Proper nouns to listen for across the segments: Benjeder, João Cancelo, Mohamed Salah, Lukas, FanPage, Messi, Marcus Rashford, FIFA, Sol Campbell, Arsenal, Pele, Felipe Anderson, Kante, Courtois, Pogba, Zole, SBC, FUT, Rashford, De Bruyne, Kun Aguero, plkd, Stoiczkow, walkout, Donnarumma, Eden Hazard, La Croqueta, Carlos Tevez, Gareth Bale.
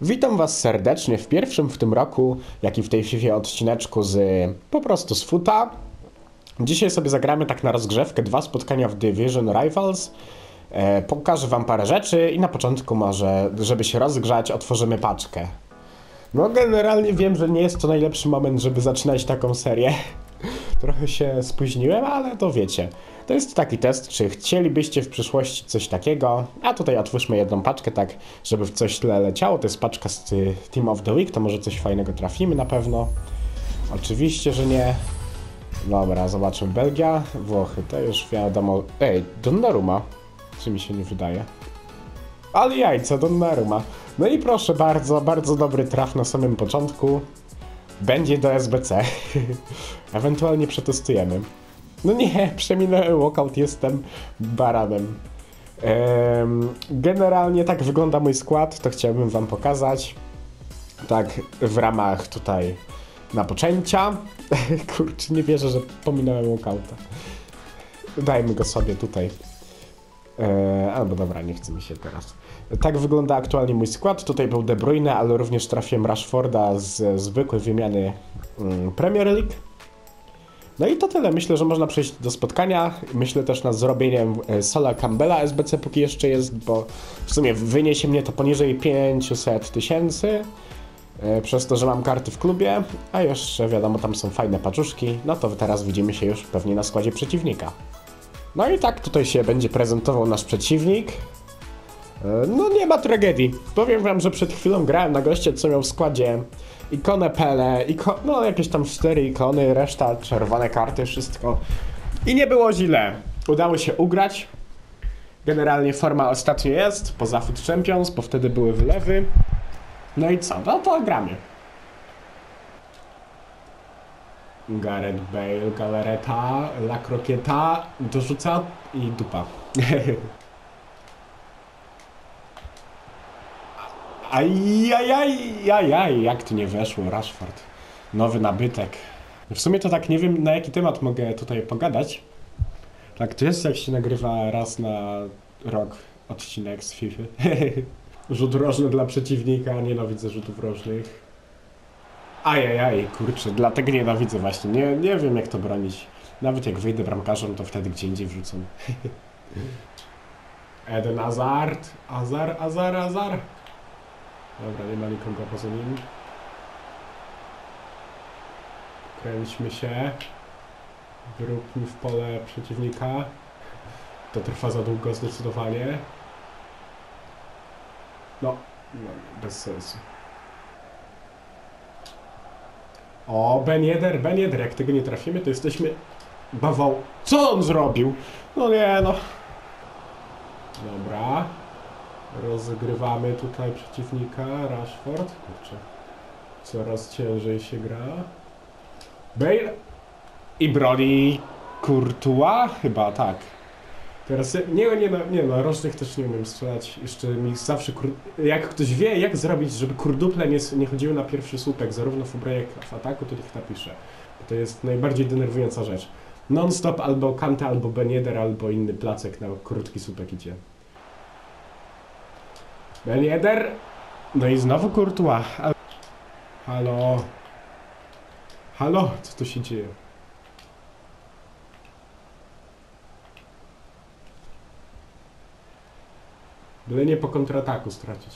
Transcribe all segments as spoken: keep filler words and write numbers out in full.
Witam Was serdecznie w pierwszym w tym roku, jak i w tej FIFA odcineczku z po prostu z futa. Dzisiaj sobie zagramy tak na rozgrzewkę dwa spotkania w Division Rivals. E, pokażę Wam parę rzeczy i na początku może, żeby się rozgrzać, otworzymy paczkę. No generalnie wiem, że nie jest to najlepszy moment, żeby zaczynać taką serię. Trochę się spóźniłem, ale to wiecie. To jest taki test, czy chcielibyście w przyszłości coś takiego. A tutaj otwórzmy jedną paczkę, tak żeby w coś tyle leciało. To jest paczka z Team of the Week, to może coś fajnego trafimy na pewno. Oczywiście, że nie. Dobra, zobaczmy. Belgia, Włochy, to już wiadomo. Ej, Donnarumma. Czy mi się nie wydaje? Ale jajca, Donnarumma. No i proszę bardzo, bardzo dobry traf na samym początku. Będzie do S B C. Ewentualnie przetestujemy. No nie, przeminąłem walkout, jestem baranem. Ehm, generalnie tak wygląda mój skład, to chciałbym Wam pokazać. Tak w ramach tutaj napoczęcia. Kurczę, nie wierzę, że pominąłem walkouta. Dajmy go sobie tutaj. Eee, albo dobra, nie chce mi się teraz. Tak wygląda aktualnie mój skład. Tutaj był De Bruyne, ale również trafiłem Rashforda z zwykłej wymiany mm, Premier League. No i to tyle. Myślę, że można przejść do spotkania. Myślę też nad zrobieniem Sola Campbella S B C, póki jeszcze jest, bo w sumie wyniesie mnie to poniżej pięćset tysięcy. Eee, przez to, że mam karty w klubie. A jeszcze wiadomo, tam są fajne paczuszki. No to teraz widzimy się już pewnie na składzie przeciwnika. No i tak tutaj się będzie prezentował nasz przeciwnik. No nie ma tragedii. Powiem Wam, że przed chwilą grałem na goście, co miał w składzie ikonę Pele, iko no jakieś tam cztery ikony, reszta czerwone karty, wszystko. I nie było źle. Udało się ugrać. Generalnie forma ostatnio jest, poza F U T Champions, bo wtedy były wylewy. No i co? No to gramy. Gareth Bale, galereta, La Croqueta, dorzuca i dupa. Ajajajajaj, jak to nie weszło, Rashford. Nowy nabytek. W sumie to tak nie wiem, na jaki temat mogę tutaj pogadać. Tak to jest, jak się nagrywa raz na rok odcinek z FIFA. Rzut rożny dla przeciwnika, nienawidzę rzutów rożnych. Ajajaj, kurczę, dlatego nienawidzę właśnie, nie, nie wiem jak to bronić. Nawet jak wyjdę bramkarzem, to wtedy gdzie indziej wrzucę. Eden Hazard, Hazard, Hazard, Hazard. Dobra, nie ma nikogo poza nim. Kręćmy się. Wróbmy w pole przeciwnika. To trwa za długo zdecydowanie. No, no bez sensu. O, Benjeder, Benjeder, jak tego nie trafimy, to jesteśmy bawał. Co on zrobił? No nie no. Dobra. Rozgrywamy tutaj przeciwnika, Rashford. Kurczę. Coraz ciężej się gra. Bale. I broni Courtois? Chyba, tak. Teraz nie, nie, no, nie no, rożnych też nie umiem strzelać. Jeszcze mi zawsze, kur... jak ktoś wie, jak zrobić, żeby kurduple nie, nie chodziły na pierwszy słupek, zarówno w obrębie, jak w ataku, to ich napiszę. To jest najbardziej denerwująca rzecz. Non-stop albo Kante, albo Benjeder, albo inny placek na krótki słupek idzie. Benjeder! No i znowu Courtois. Halo. Halo, co tu się dzieje? Byle nie po kontrataku stracić.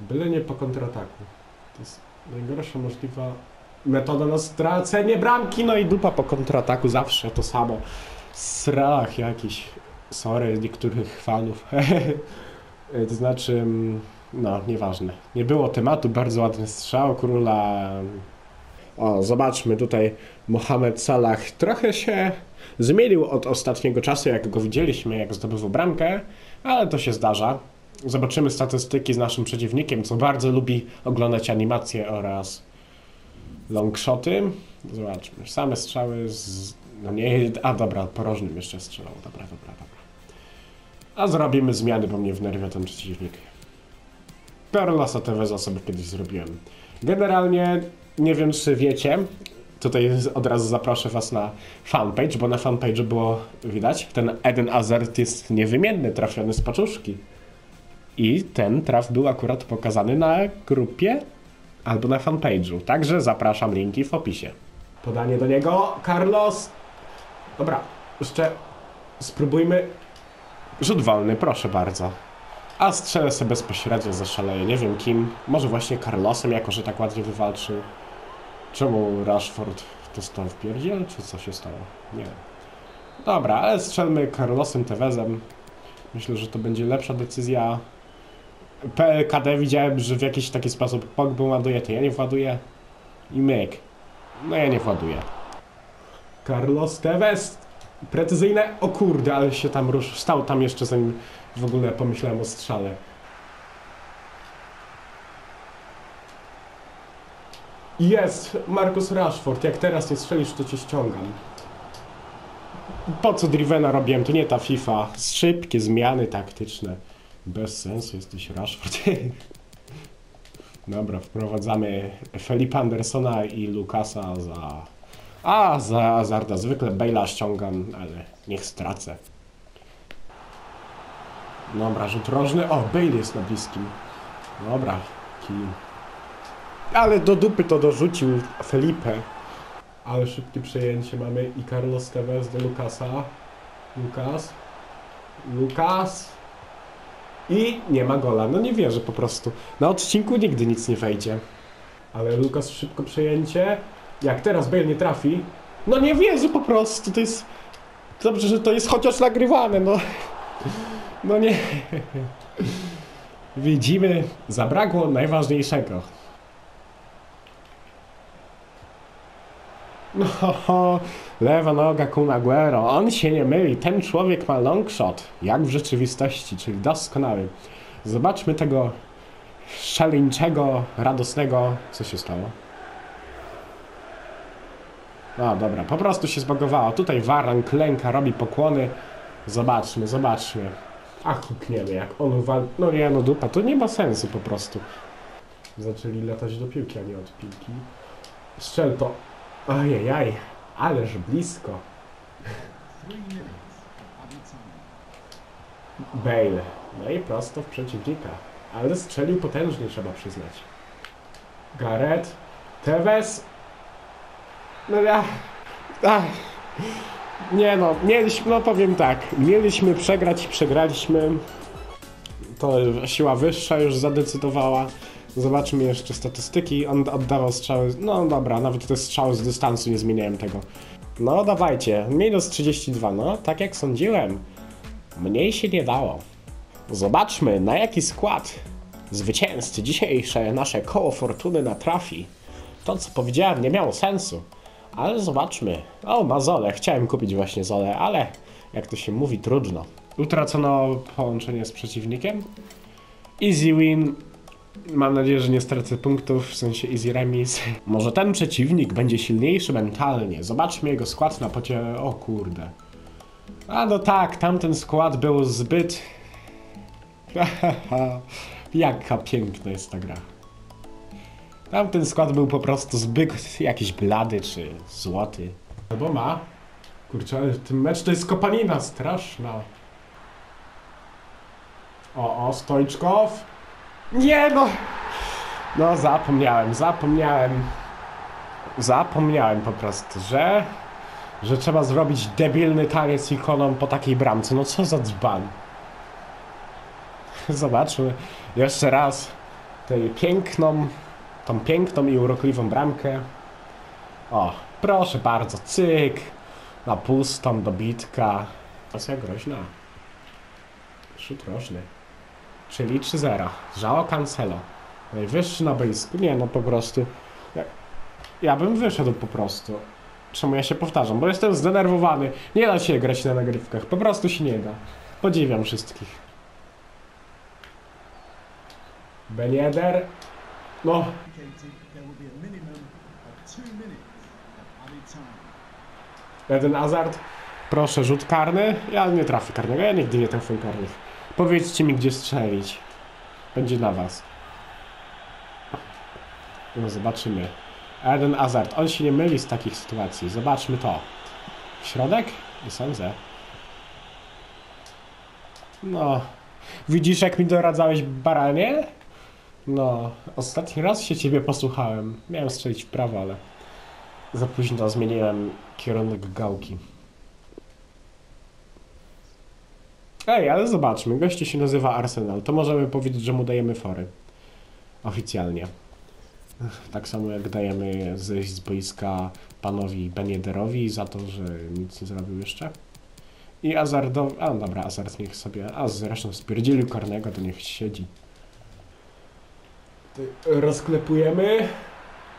Byle nie po kontrataku. To jest najgorsza możliwa metoda na stracenie bramki. No i dupa po kontrataku, zawsze to samo. Srach jakiś. Sorry niektórych fanów. To znaczy, no nieważne. Nie było tematu, bardzo ładny strzał króla. O, zobaczmy tutaj Mohamed Salah trochę się zmienił od ostatniego czasu, jak go widzieliśmy, jak zdobywał bramkę, ale to się zdarza. Zobaczymy statystyki z naszym przeciwnikiem, co bardzo lubi oglądać animacje oraz longshoty. Zobaczmy, same strzały z... no nie... a dobra, porożnym jeszcze strzelał, dobra, dobra, dobra. A zrobimy zmiany, bo mnie wnerwia ten przeciwnik. Carlosa Teveza sobie kiedyś zrobiłem. Generalnie nie wiem, czy wiecie, tutaj od razu zaproszę Was na fanpage, bo na fanpage'u było widać, ten Eden Hazard jest niewymienny, trafiony z paczuszki. I ten traf był akurat pokazany na grupie albo na fanpage'u. Także zapraszam, linki w opisie. Podanie do niego, Carlos. Dobra, jeszcze spróbujmy. Rzut wolny, proszę bardzo. A strzelę sobie bezpośrednio, zaszaleję. Nie wiem kim. Może właśnie Carlosem, jako że tak ładnie wywalczył. Czemu Rashford to stał w pierdziel, czy co się stało? Nie wiem. Dobra, ale strzelmy Carlosem Tevezem. Myślę, że to będzie lepsza decyzja. P L K D widziałem, że w jakiś taki sposób Pogba ładuje, to ja nie właduję. I myk. No ja nie właduję. Carlos Tevez. Precyzyjne. O kurde, ale się tam ruszył. Stał tam jeszcze, zanim w ogóle pomyślałem o strzale. Jest! Marcus Rashford. Jak teraz nie strzelisz, to cię ściągam. Po co Drivena robiłem? To nie ta FIFA. Szybkie zmiany taktyczne. Bez sensu jesteś, Rashford. Dobra, wprowadzamy Felipe Andersona i Lukasa za... A, za Hazarda. Zwykle Bale'a ściągam, ale niech stracę. Dobra, rzut rożny. O, Bale jest na bliskim. Dobra, kim. Ale do dupy to dorzucił Felipe. Ale szybkie przejęcie mamy i Carlos Tevez do Lukasa. Lukas. Lukas. I nie ma gola. No nie wierzę po prostu. Na odcinku nigdy nic nie wejdzie. Ale Lukas szybko przejęcie. Jak teraz Bale nie trafi. No nie wierzę po prostu. To jest... Dobrze, że to jest chociaż nagrywane. No, no nie. Widzimy. Zabrakło najważniejszego. No, lewa noga Kun Aguero. On się nie myli. Ten człowiek ma long shot, jak w rzeczywistości, czyli doskonały. Zobaczmy tego szaleńczego, radosnego. Co się stało? No dobra, po prostu się zbagowało. Tutaj Varan klęka, robi pokłony. Zobaczmy, zobaczmy. Ach, hukniemy, jak on wal... No nie, no dupa, to nie ma sensu po prostu. Zaczęli latać do piłki, a nie od piłki. Strzel to. Ojejaj, ależ blisko. Bale, no i prosto w przeciwnika. Ale strzelił potężnie, trzeba przyznać. Gareth Tevez. No ja... Ach. Nie no, mieliśmy, no powiem tak. Mieliśmy przegrać i przegraliśmy. To siła wyższa już zadecydowała. Zobaczmy jeszcze statystyki, on oddawał strzały, no dobra, nawet te strzały z dystansu, nie zmieniałem tego. No dawajcie, minus trzydzieści dwa, no tak jak sądziłem, mniej się nie dało. Zobaczmy, na jaki skład zwycięzcy dzisiejsze nasze koło fortuny natrafi. To co powiedziałem nie miało sensu, ale zobaczmy. O, ma Zole, chciałem kupić właśnie Zole, ale jak to się mówi, trudno. Utracono połączenie z przeciwnikiem. Easy win. Mam nadzieję, że nie stracę punktów, w sensie easy remis. Może ten przeciwnik będzie silniejszy mentalnie. Zobaczmy jego skład na pocie... O kurde. A no tak, tamten skład był zbyt... Jaka piękna jest ta gra. Tamten skład był po prostu zbyt jakiś blady czy złoty. Albo ma... Kurczę, ale ten mecz to jest kopanina straszna. O, o, Stoiczkow. Nie no! No zapomniałem, zapomniałem. Zapomniałem po prostu, że... Że trzeba zrobić debilny taniec ikoną po takiej bramce. No co za dzban. Zobaczmy jeszcze raz tę piękną, tą piękną i urokliwą bramkę. O, proszę bardzo, cyk. Na pustą dobitka. Pasja groźna. Szut rożny. Czyli trzy zero. João Cancelo. Najwyższy na boisku. Nie no, po prostu. Ja, ja bym wyszedł po prostu. Czemu ja się powtarzam? Bo jestem zdenerwowany. Nie da się grać na nagrywkach. Po prostu się nie da. Podziwiam wszystkich. Benjeder. No. Eden Hazard. Proszę, rzut karny. Ja nie trafię karnego. Ja nigdy nie trafię karnych. Powiedzcie mi, gdzie strzelić. Będzie dla was. No zobaczymy. Eden Hazard. On się nie myli z takich sytuacji. Zobaczmy to. Środek? Nie sądzę. No. Widzisz, jak mi doradzałeś, baranie? No, ostatni raz się ciebie posłuchałem. Miałem strzelić w prawo, ale za późno zmieniłem kierunek gałki. Ej, ale zobaczmy, gościu się nazywa Arsenal, to możemy powiedzieć, że mu dajemy fory. Oficjalnie. Tak samo jak dajemy zejść z boiska panowi Benjederowi za to, że nic nie zrobił jeszcze. I Hazardowi... A dobra, Hazard niech sobie... A zresztą spierdzielił karnego, to niech siedzi. Rozklepujemy,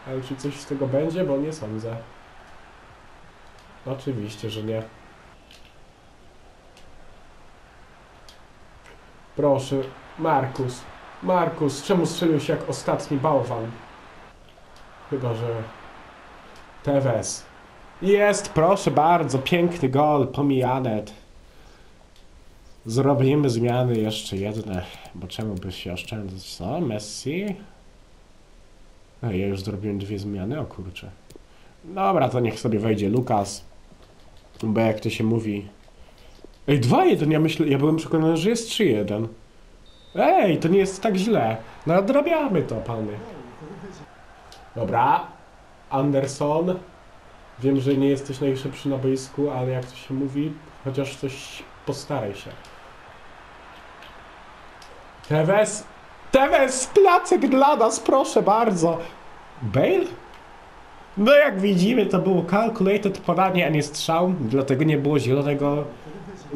ale czy coś z tego będzie? Bo nie sądzę. Oczywiście, że nie. Proszę, Markus. Markus, czemu strzelił się jak ostatni bałwan? Chyba że... Tevez. Jest, proszę bardzo, piękny gol, pomijany. Zrobimy zmiany jeszcze jedne, bo czemu by się oszczędzać, co? Messi? No, ja już zrobiłem dwie zmiany, o kurczę. Dobra, to niech sobie wejdzie Lukas, bo jak to się mówi... Ej, dwa jeden, ja myślę, ja byłem przekonany, że jest trzy jeden. Ej, to nie jest tak źle. Nadrabiamy to, pany. Dobra. Anderson. Wiem, że nie jesteś najszybszy na boisku, ale jak to się mówi, chociaż coś postaraj się. Tevez! Tevez! Placek dla nas, proszę bardzo! Bale? No jak widzimy, to było calculated podanie, a nie strzał, dlatego nie było zielonego...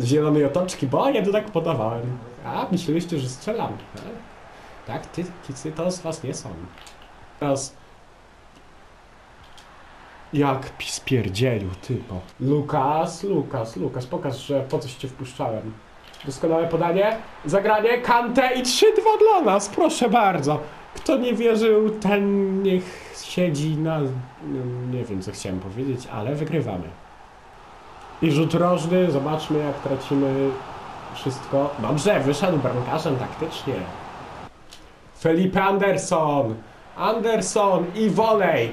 zielonej otoczki, bo ja to tak podawałem. A, myśleliście, że strzelam. Tak, ty, kicy to z was nie są. Teraz... Jak spierdzielił, typo. Lukas, Lukas, Lukas, pokaż, że po coś cię wpuszczałem. Doskonałe podanie, zagranie, Kante i trzy dwa dla nas, proszę bardzo. Kto nie wierzył, ten niech siedzi na... nie wiem, co chciałem powiedzieć, ale wygrywamy. I rzut rożny, zobaczmy, jak tracimy wszystko. Dobrze, wyszedł bramkarzem taktycznie. Felipe Anderson, Anderson i wolej.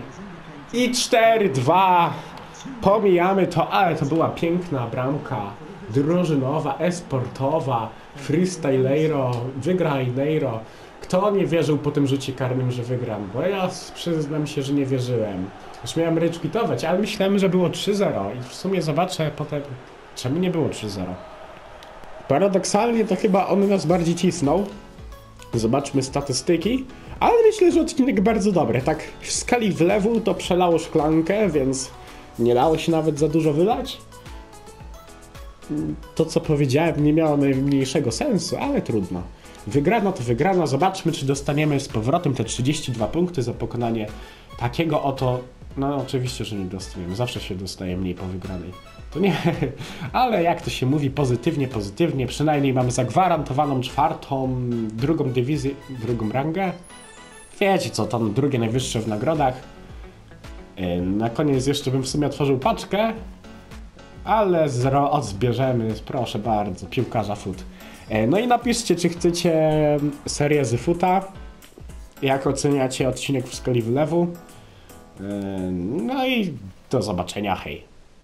I cztery dwa. Pomijamy to, ale to była piękna bramka. Drużynowa, esportowa, freestylero, wygraj Neiro. Kto nie wierzył po tym rzucie karnym, że wygram? Bo ja przyznam się, że nie wierzyłem. Już miałem ryczkwitować, ale myślałem, że było trzy zero. I w sumie zobaczę potem, czemu nie było trzy zero. Paradoksalnie to chyba on nas bardziej cisnął. Zobaczmy statystyki. Ale myślę, że odcinek bardzo dobry. Tak w skali wlewu to przelało szklankę, więc nie dało się nawet za dużo wylać. To, co powiedziałem, nie miało najmniejszego sensu, ale trudno. Wygrano to wygrano. Zobaczmy, czy dostaniemy z powrotem te trzydzieści dwa punkty za pokonanie takiego oto... No oczywiście, że nie dostaniemy. Zawsze się dostaje mniej po wygranej. To nie, ale jak to się mówi, pozytywnie, pozytywnie. Przynajmniej mamy zagwarantowaną czwartą, drugą dywizję, drugą rangę. Wiecie co, tam drugie najwyższe w nagrodach. Na koniec jeszcze bym w sumie otworzył paczkę, ale odzbierzemy, proszę bardzo, piłkarza fut. No i napiszcie, czy chcecie serię z futa, jak oceniacie odcinek w skali wylewu. No i do zobaczenia, hej.